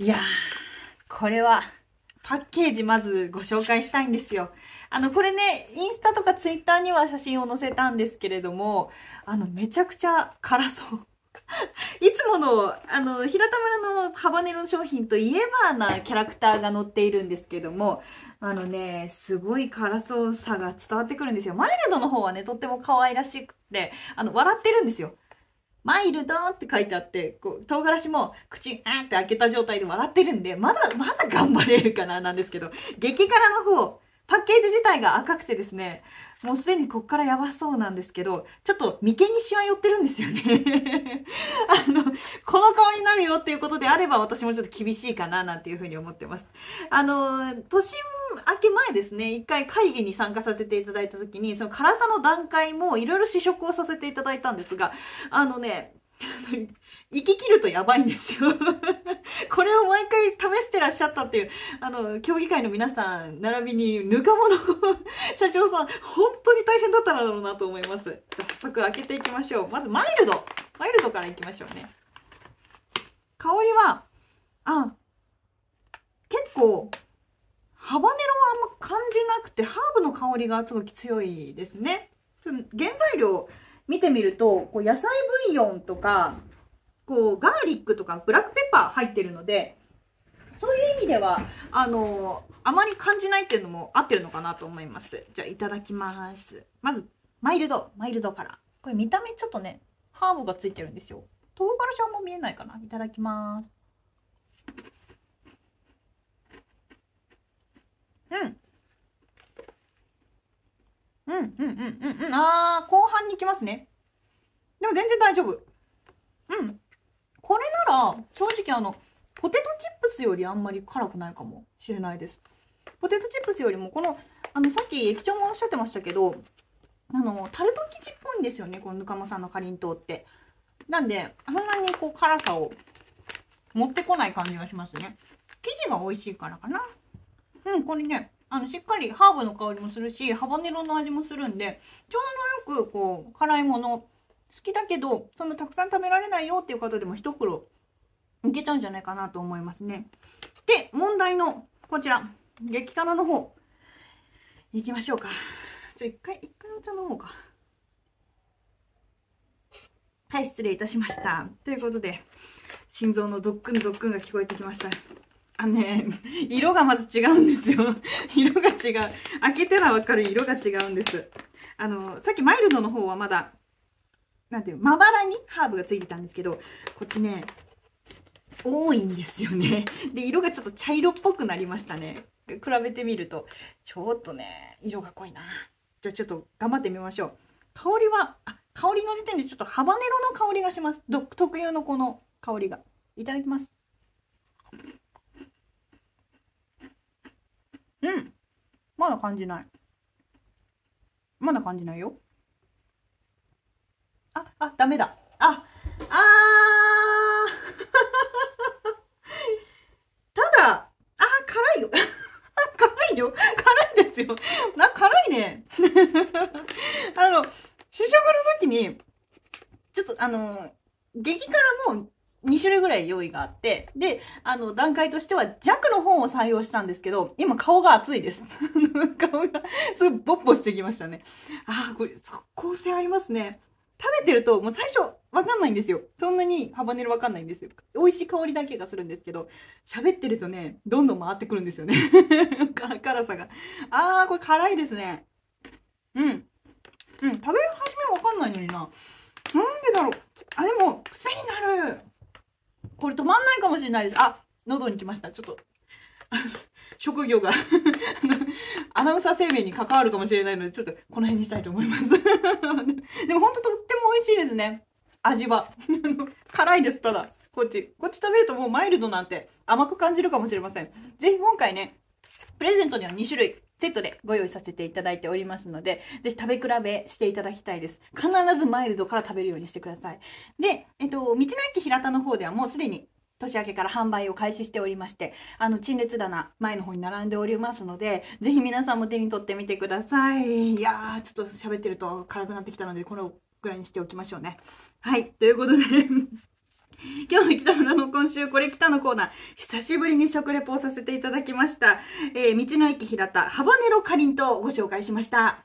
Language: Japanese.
いやー、これはパッケージまずご紹介したいんですよ。これね、インスタとかツイッターには写真を載せたんですけれども、めちゃくちゃ辛そう。いつもの、平田村のハバネロ商品といえばなキャラクターが載っているんですけども、ね、すごい辛そうさが伝わってくるんですよ。マイルドの方はね、とっても可愛らしくて、笑ってるんですよ。マイルドって書いてあって、こう、唐辛子も口、あーって開けた状態で笑ってるんで、まだ頑張れるかな、なんですけど、激辛の方、パッケージ自体が赤くてですね、もうすでにこっからやばそうなんですけど、ちょっと眉間にシワ寄ってるんですよね。この顔になるよっていうことであれば、私もちょっと厳しいかな、なんていうふうに思ってます。年明け前ですね、一回会議に参加させていただいたときに、その辛さの段階もいろいろ試食をさせていただいたんですが、生き切るとやばいんですよ。これを毎回試してらっしゃったっていう、競技会の皆さん、並びに、ぬかもの社長さん、本当に大変だっただろうなと思います。じゃあ、早速開けていきましょう。まず、マイルドからいきましょうね。香りは、結構、ハバネロはあんま感じなくて、ハーブの香りがすごく強いですね。原材料、見てみると、こう野菜ブイヨンとか、こうガーリックとかブラックペッパー入ってるので、そういう意味では、あまり感じないっていうのも合ってるのかなと思います。じゃあいただきます。まず、マイルドから。これ見た目ちょっとね、ハーブがついてるんですよ。唐辛子も見えないかな。いただきます。後半に来ますね。でも全然大丈夫。これなら、正直ポテトチップスよりあんまり辛くないかもしれないです。ポテトチップスよりも、この、さっき駅長もおっしゃってましたけど、タルト生地っぽいんですよね、このぬかもさんのかりんとうって。なんで、あんまりこう辛さを持ってこない感じがしますね。生地が美味しいからかな。これね。しっかりハーブの香りもするし、ハバネロの味もするんで、ちょうどよくこう、辛いもの、好きだけど、そんなたくさん食べられないよっていう方でも一袋いけちゃうんじゃないかなと思いますね。で、問題のこちら、激辛の方、いきましょうか。一回お茶飲もうか。はい、失礼いたしました。ということで、心臓のドックンドックンが聞こえてきました。色がまず違うんですよ。色が違う。開けたらわかる色が違うんです。さっきマイルドの方はまだ、まばらにハーブがついてたんですけど、こっちね、多いんですよね。で、色がちょっと茶色っぽくなりましたね。比べてみると、ちょっとね、色が濃いな。じゃあちょっと頑張ってみましょう。香りは、香りの時点でちょっとハバネロの香りがします。独特有のこの香りが。いただきます。まだ感じない。まだ感じないよ。ダメだ。ただ、辛いよ。辛いですよ。辛いね。試食の時に、ちょっと激辛も、2種類ぐらい用意があって、で、段階としては弱の方を採用したんですけど、今顔が熱いです。顔が、すごいボッボしてきましたね。これ、即効性ありますね。食べてると、もう最初、わかんないんですよ。そんなにハバネロわかんないんですよ。美味しい香りだけがするんですけど、喋ってるとね、どんどん回ってくるんですよね。辛さが。これ辛いですね。食べる始めわかんないのにな。なんでだろう。でも、癖になる。これ止まんないかもしれないです。喉に来ました。ちょっと、職業がアナウンサー生命に関わるかもしれないので、ちょっとこの辺にしたいと思います。でもほんととっても美味しいですね。味は。辛いです、ただ。こっち食べるともうマイルドなんて甘く感じるかもしれません。ぜひ今回ね、プレゼントには2種類。セットでご用意させていただいておりますので、ぜひ食べ比べしていただきたいです。必ずマイルドから食べるようにしてください。で、道の駅ひらたの方ではもうすでに年明けから販売を開始しておりまして、陳列棚、前の方に並んでおりますので、ぜひ皆さんも手に取ってみてください。いやー、ちょっと喋ってると辛くなってきたので、このぐらいにしておきましょうね。はい、ということで今日の北村の今週これ北のコーナー、久しぶりに食レポをさせていただきました。道の駅ひらたハバネロかりんとうをご紹介しました。